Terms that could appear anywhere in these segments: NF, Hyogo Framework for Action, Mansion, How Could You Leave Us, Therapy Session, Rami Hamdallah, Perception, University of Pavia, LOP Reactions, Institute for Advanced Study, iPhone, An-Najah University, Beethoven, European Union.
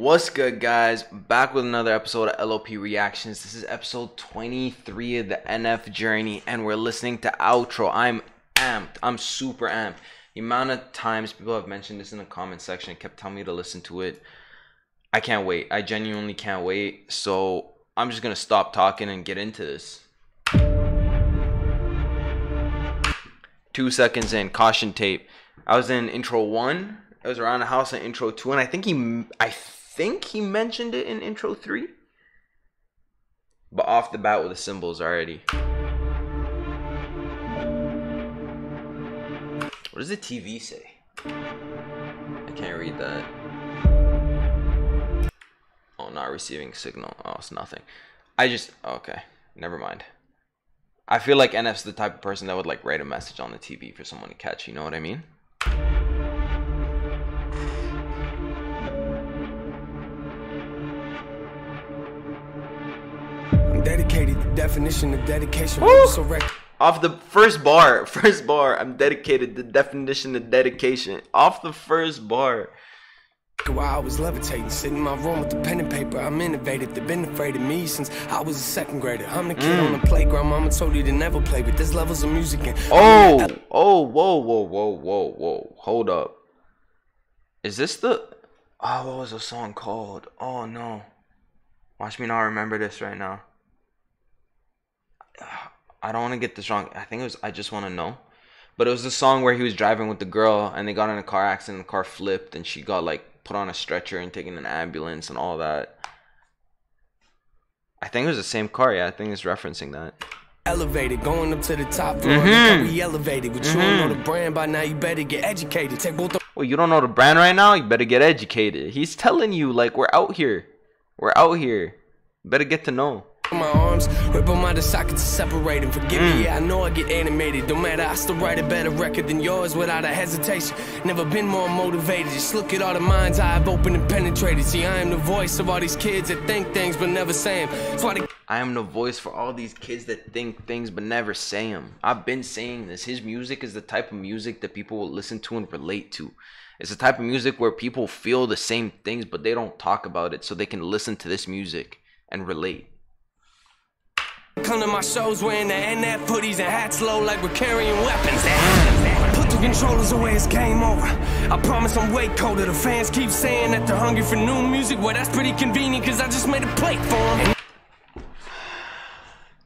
What's good, guys? Back with another episode of LOP Reactions. This is episode 23 of the NF journey, and we're listening to Outro. I'm amped. I'm super amped. The amount of times people have mentioned this in the comment section and kept telling me to listen to it. I can't wait. I genuinely can't wait. So I'm just gonna stop talking and get into this. 2 seconds in, caution tape. I was in intro 1. It was around the house in intro 2, and I think he mentioned it in intro 3, but off the bat with the cymbals already. What does the TV say? I can't read that. Oh, not receiving signal. Oh, it's nothing. Okay, never mind. I feel like NF's the type of person that would like write a message on the TV for someone to catch, you know what I mean? Dedicated, the definition of dedication. Off the first bar, I'm dedicated, the definition of dedication. Off the first bar. While I was levitating, sitting in my room with the pen and paper, I'm innovative. They've been afraid of me since I was a second grader. I'm the kid on the playground. Mama told you to never play with. There's levels of music in. Whoa. Hold up. Is this the... Oh, what was the song called? Oh, no. Watch me not remember this right now. I don't want to get this wrong. I think it was I Just Want to Know. But it was the song where he was driving with the girl and they got in a car accident. The car flipped and she got like put on a stretcher and taken an ambulance and all that. I think it was the same car. Yeah, I think it's referencing that. Elevated, going up to the top floor. We elevated. But you don't know the brand by now. You better get educated. Take both. Well, you don't know the brand right now. You better get educated. He's telling you like we're out here. We're out here. Better get to know. My arms, rip them out of sockets, separate them. Forgive me, yeah, I know I get animated. Don't matter, I still write a better record than yours without a hesitation. Never been more motivated. Just look at all the minds I've opened and penetrated. See, I am the voice of all these kids that think things but never say them. So I am the voice for all these kids that think things but never say them. I've been saying this. His music is the type of music that people will listen to and relate to. It's the type of music where people feel the same things but they don't talk about it, so they can listen to this music and relate. Come to my shows wearing the NF hoodies and hats low like we're carrying weapons. Put the controllers away, it's game over. I promise I'm way colder. The fans keep saying that they're hungry for new music. Well, that's pretty convenient because I just made a plate for them.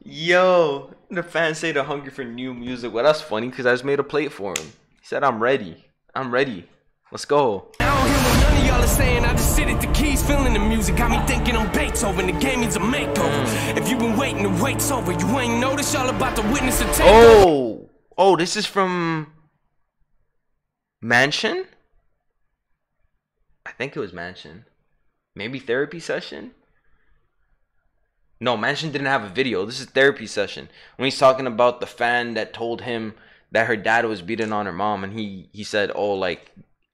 Yo, the fans say they're hungry for new music. Well, that's funny because I just made a plate for him. He said, I'm ready. I'm ready. Let's go. Y'all are saying I just sit at the keys feeling the music. Got me thinking I'm Beethoven. The game needs a makeover. If you've been waiting, the wait's over. You ain't noticed, y'all about to witness a takeover. Oh, this is from Mansion? I think it was Mansion. Maybe Therapy Session? No, Mansion didn't have a video. This is Therapy Session. When he's talking about the fan that told him that her dad was beating on her mom, and he said, oh, like...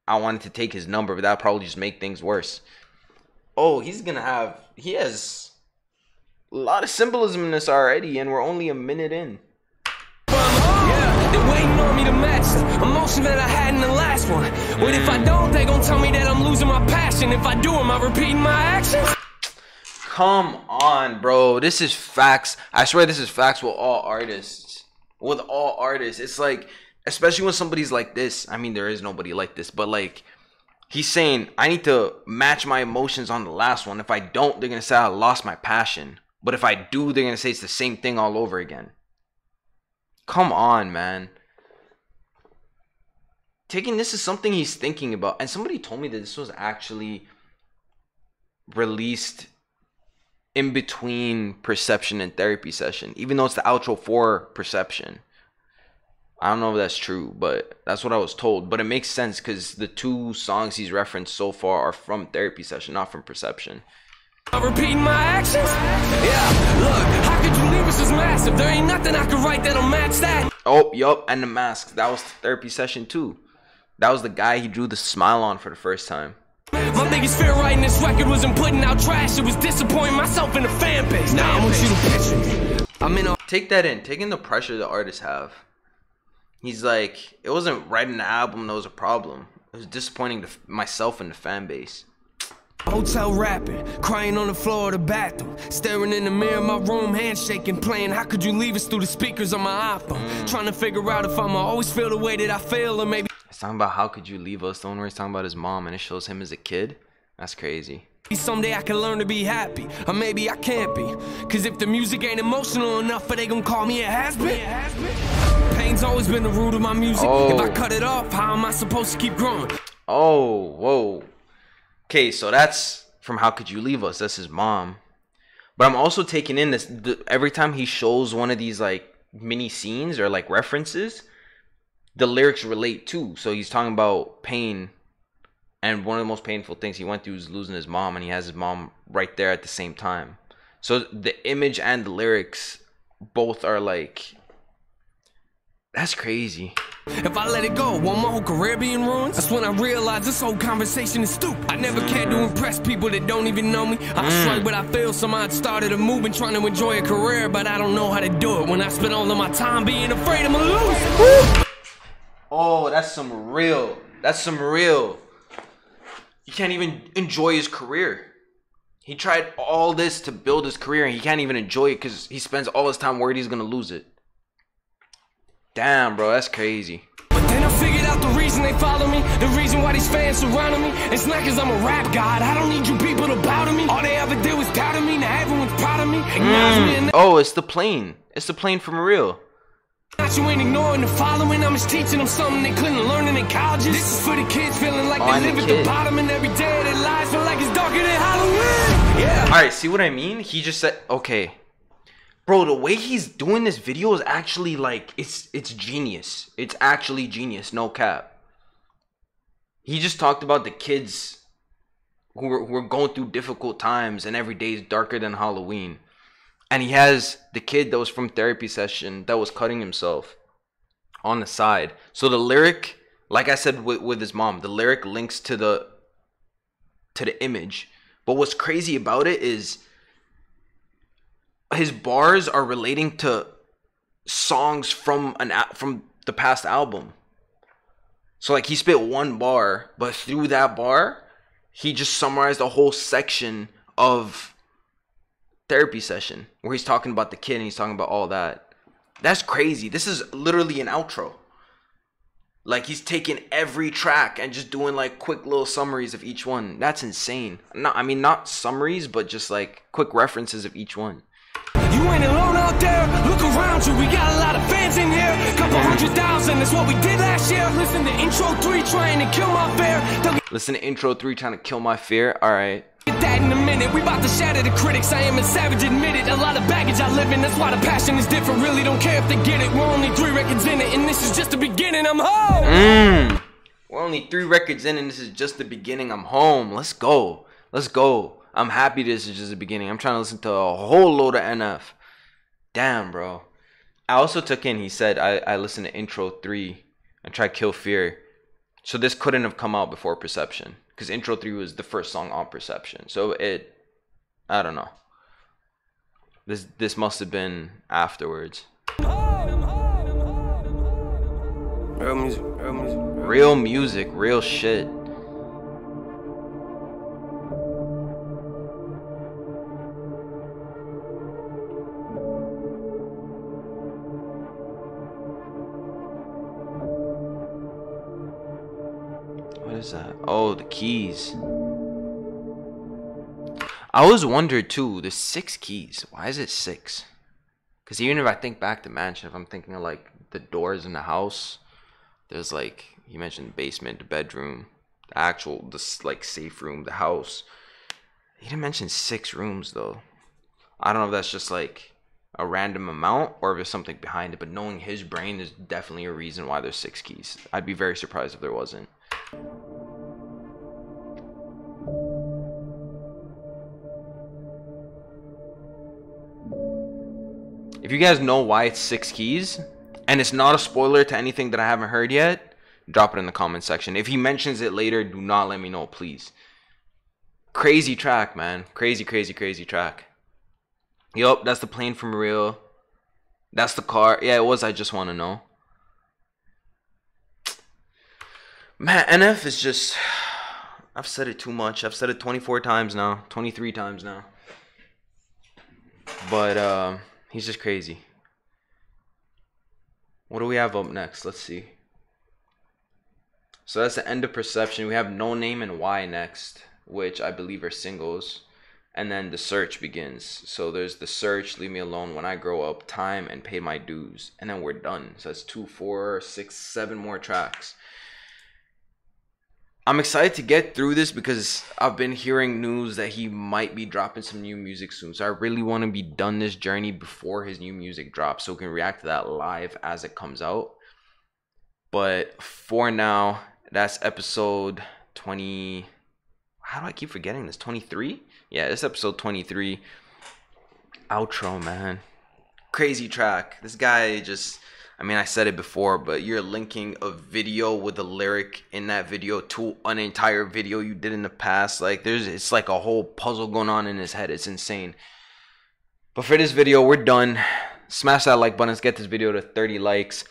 I wanted to take his number, but that probably just make things worse. Oh, he has a lot of symbolism in this already, and we're only a minute in. Yeah, they're waiting on me to match the emotion that I had in the last one. But if I don't, they gonna tell me that I'm losing my passion. If I do, am I repeating my actions? Come on, bro. This is facts. I swear this is facts with all artists. With all artists. It's like... Especially when somebody's like this. I mean, there is nobody like this. But, like, he's saying, I need to match my emotions on the last one. If I don't, they're going to say I lost my passion. But if I do, they're going to say it's the same thing all over again. Come on, man. Taking this is something he's thinking about. And somebody told me that this was actually released in between Perception and Therapy Session. Even though it's the outro for Perception. I don't know if that's true, but that's what I was told. But it makes sense because the two songs he's referenced so far are from Therapy Session, not from Perception. I'm repeating my actions? Yeah, look, How Could You Leave Us is massive. There ain't nothing I can write that'll match that. Oh, yup, and the mask. That was Therapy Session too. That was the guy he drew the smile on for the first time. My biggest fear writing this record wasn't putting out trash. It was disappointing myself in the fan base. Now I want you to picture me. Take that in. Taking the pressure the artists have. He's like, it wasn't writing the album that was a problem. It was disappointing myself and the fan base. Hotel rapping, crying on the floor of the bathroom, staring in the mirror in my room, handshaking, playing How Could You Leave Us through the speakers on my iPhone, trying to figure out if I'ma always feel the way that I feel or maybe. It's talking about How Could You Leave Us, the only way it's talking about his mom, and it shows him as a kid? That's crazy. Someday I can learn to be happy, or maybe I can't be, cause if the music ain't emotional enough, but they gon' call me a has-been. Pain's always been the root of my music, oh. If I cut it off, how am I supposed to keep growing? Oh, whoa. Okay, so that's from How Could You Leave Us. That's his mom. But I'm also taking in this, every time he shows one of these like mini scenes or like references, the lyrics relate too. So he's talking about pain, and one of the most painful things he went through is losing his mom, and he has his mom right there at the same time. So the image and the lyrics both are like, that's crazy. If I let it go, won't my whole career be in ruins? That's when I realized this whole conversation is stupid. I never cared to impress people that don't even know me. I shrug, but I feel somehow I'd started a movement trying to enjoy a career, but I don't know how to do it when I spend all of my time being afraid I'm gonna lose. Oh, that's some real. That's some real. He can't even enjoy his career. He tried all this to build his career, and he can't even enjoy it because he spends all his time worried he's gonna lose it. Damn, bro, that's crazy. But then I figured out the reason they follow me, the reason why these fans surrounded me. It's not because I'm a rap god. I don't need you people to bow to me. All they ever did was doubt of me. Now everyone's proud of me. Oh, it's the plane. It's the plane from real. Not you ain't ignoring the following. I'm just teaching them something they couldn't learn in college. This is for the kids feeling like they live at the bottom, and every day of their lives feel like it's darker than Halloween. Yeah. All right, see what I mean? He just said, okay. Bro, the way he's doing this video is actually like, it's genius. It's actually genius, no cap. He just talked about the kids who are going through difficult times, and every day is darker than Halloween. And he has the kid that was from Therapy Session that was cutting himself on the side. So the lyric, like I said with his mom, the lyric links to the image. But what's crazy about it is, his bars are relating to songs from the past album. So like he spit one bar, but through that bar, he just summarized a whole section of Therapy Session where he's talking about the kid and he's talking about all that. That's crazy. This is literally an outro. Like he's taking every track and just doing like quick little summaries of each one. That's insane. No, I mean not summaries, but just like quick references of each one. You ain't alone out there, look around you, we got a lot of fans in here, couple 100,000, that's what we did last year. Listen to intro 3 trying to kill my fear. Listen to intro 3 trying to kill my fear, alright. Get that in a minute, we about to shatter the critics, I am a savage, admit it, a lot of baggage I live in, that's why the passion is different, really don't care if they get it, we're only 3 records in it, and this is just the beginning, I'm home. We're only 3 records in and this is just the beginning, I'm home, let's go, let's go. I'm happy this is just the beginning. I'm trying to listen to a whole load of NF. Damn, bro. I also took in, he said, I listened to intro 3 and tried Kill Fear. So this couldn't have come out before Perception, because intro 3 was the first song on Perception. So it, I don't know. This must have been afterwards. Real music, real music. Real music, real shit. That? Oh, the keys. I always wondered too, there's 6 keys. Why is it 6? Because even if I think back to Mansion, if I'm thinking of like the doors in the house, there's like, you mentioned the basement, the bedroom, the actual, this like safe room, the house. He didn't mention 6 rooms though. I don't know if that's just like a random amount or if there's something behind it, but knowing his brain, there's definitely a reason why there's 6 keys. I'd be very surprised if there wasn't. If you guys know why it's 6 keys, and it's not a spoiler to anything that I haven't heard yet, drop it in the comment section. If he mentions it later, do not let me know, please. Crazy track, man. Crazy, crazy, crazy track. Yup, that's the plane from real. That's the car. Yeah, it was I Just Want to Know. Man, NF is just... I've said it too much. I've said it 24 times now, 23 times now. But he's just crazy. What do we have up next? Let's see. So that's the end of Perception. We have No Name and Why next, which I believe are singles. And then The Search begins. So there's The Search, Leave Me Alone, When I Grow Up, Time, and Pay My Dues. And then we're done. So that's 2, 4, 6, 7 more tracks. I'm excited to get through this because I've been hearing news that he might be dropping some new music soon. So I really want to be done this journey before his new music drops, so we can react to that live as it comes out. But for now, that's episode 20. How do I keep forgetting this? 23? Yeah, it's episode 23. Outro, man. Crazy track. This guy just... I mean, I said it before, but you're linking a video with a lyric in that video to an entire video you did in the past. Like, it's like a whole puzzle going on in his head. It's insane. But for this video, we're done. Smash that like button. Let's get this video to 30 likes.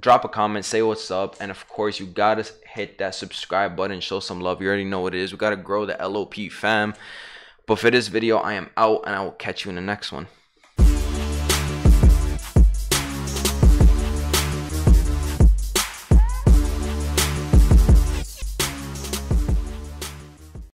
Drop a comment. Say what's up. And, of course, you got to hit that subscribe button. Show some love. You already know what it is. We got to grow the LOP fam. But for this video, I am out, and I will catch you in the next one.